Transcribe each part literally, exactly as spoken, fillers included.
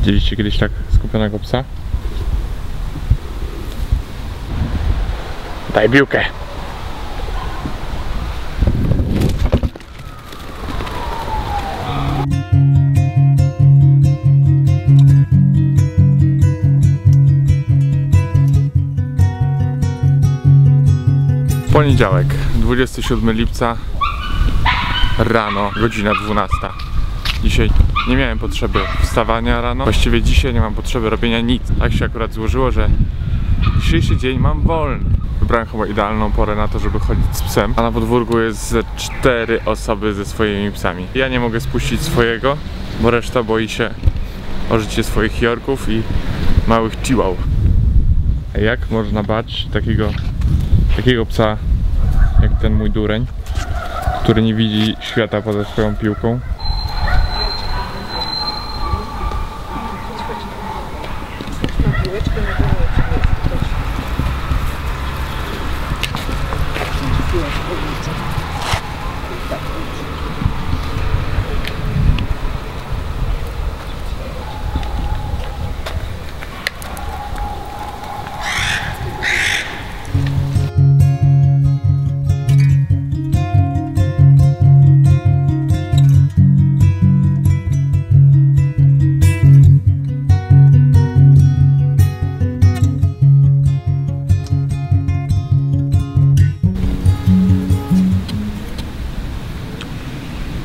Widzieliście kiedyś tak skupionego psa? Daj piłkę! Poniedziałek, dwudziestego siódmego lipca, rano, godzina dwunasta. Dzisiaj nie miałem potrzeby wstawania rano, właściwie dzisiaj nie mam potrzeby robienia nic. Tak się akurat złożyło, że dzisiejszy dzień mam wolny. Wybrałem chyba idealną porę na to, żeby chodzić z psem, a na podwórku jest ze cztery osoby ze swoimi psami. Ja nie mogę spuścić swojego, bo reszta boi się o życie swoich jorków i małych chihuahua. A jak można bać takiego takiego psa jak ten mój dureń, który nie widzi świata poza swoją piłką?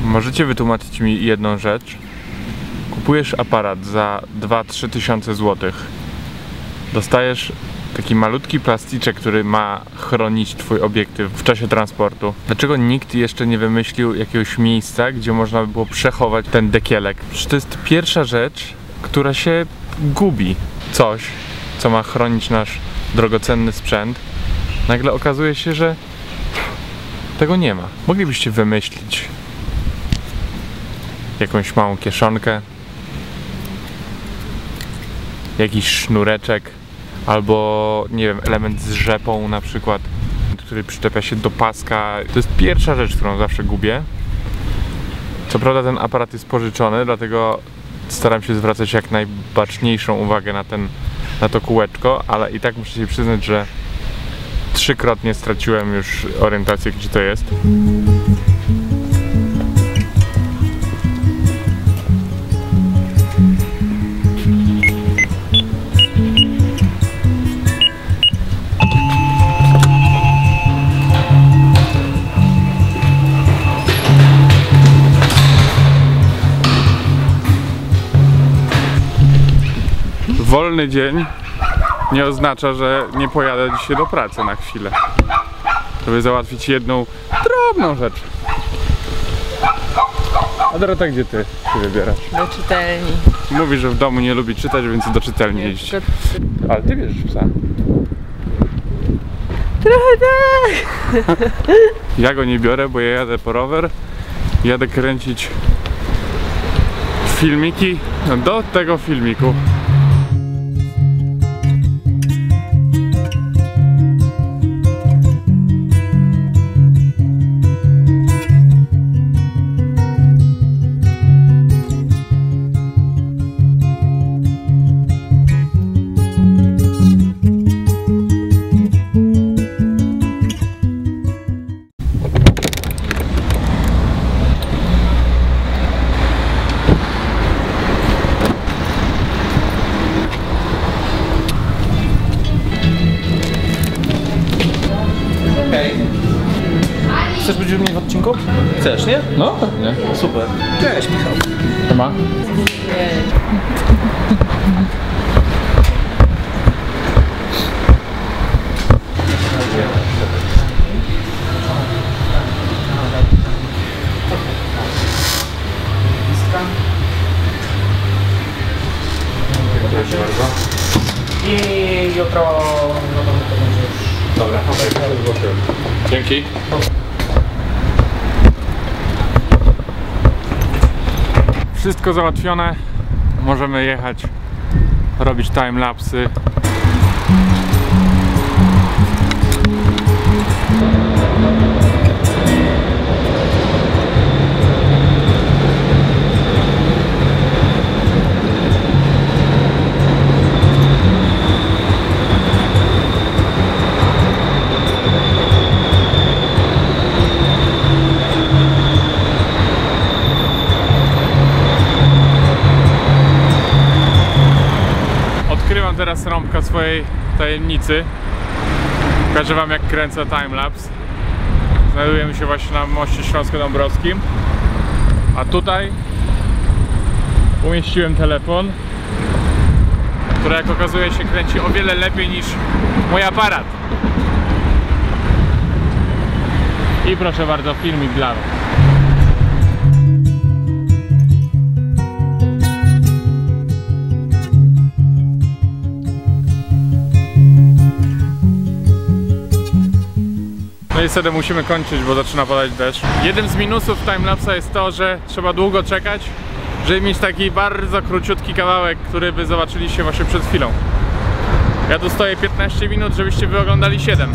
Możecie wytłumaczyć mi jedną rzecz? Kupujesz aparat za dwa-trzy tysiące złotych. Dostajesz taki malutki plasticzek, który ma chronić twój obiektyw w czasie transportu. Dlaczego nikt jeszcze nie wymyślił jakiegoś miejsca, gdzie można by było przechować ten dekielek? Przecież to jest pierwsza rzecz, która się gubi. Coś, co ma chronić nasz drogocenny sprzęt, nagle okazuje się, że tego nie ma. Moglibyście wymyślić jakąś małą kieszonkę, jakiś sznureczek, albo nie wiem, element z rzepą na przykład, który przyczepia się do paska. To jest pierwsza rzecz, którą zawsze gubię. Co prawda ten aparat jest pożyczony, dlatego staram się zwracać jak najbaczniejszą uwagę na, ten, na to kółeczko, ale i tak muszę się przyznać, że trzykrotnie straciłem już orientację, gdzie to jest. Wolny dzień nie oznacza, że nie pojadę dzisiaj do pracy na chwilę, żeby załatwić jedną drobną rzecz. A Dorota, gdzie ty się wybierasz? Do czytelni. Mówi, że w domu nie lubi czytać, więc do czytelni nie, iść. To... Ale ty bierzesz psa. Trochę tak. Ja go nie biorę, bo ja jadę po rower. Jadę kręcić filmiki do tego filmiku. Chcesz być u mnie w odcinku? Chcesz, nie? No, pewnie. Super. Cześć, Michał. Siema. Dziękuję bardzo. I jutro... No to będzie już... Dobra, ok. Dzięki. Wszystko załatwione, możemy jechać, robić timelapsy. Używam teraz rąbka swojej tajemnicy. Pokażę wam, jak kręcę timelapse. Znajdujemy się właśnie na moście śląsko-dąbrowskim. A tutaj umieściłem telefon, który, jak okazuje się, kręci o wiele lepiej niż mój aparat. I proszę bardzo, filmik dla mnie. No i wtedy musimy kończyć, bo zaczyna padać deszcz. Jednym z minusów timelapse'a jest to, że trzeba długo czekać, żeby mieć taki bardzo króciutki kawałek, który by zobaczyliście właśnie przed chwilą. Ja tu stoję piętnaście minut, żebyście wy oglądali siedem.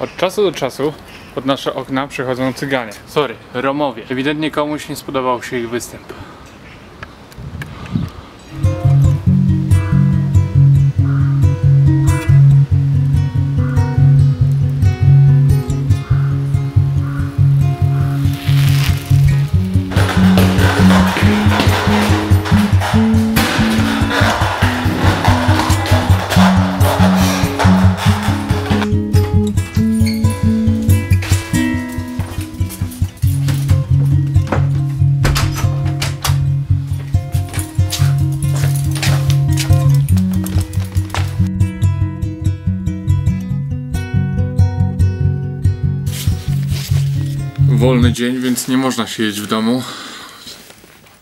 Od czasu do czasu pod nasze okna przychodzą Cyganie. Sorry, Romowie. Ewidentnie komuś nie spodobał się ich występ. Wolny dzień, więc nie można siedzieć w domu.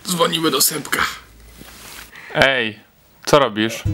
Dzwonimy do Sępka. Ej, co robisz?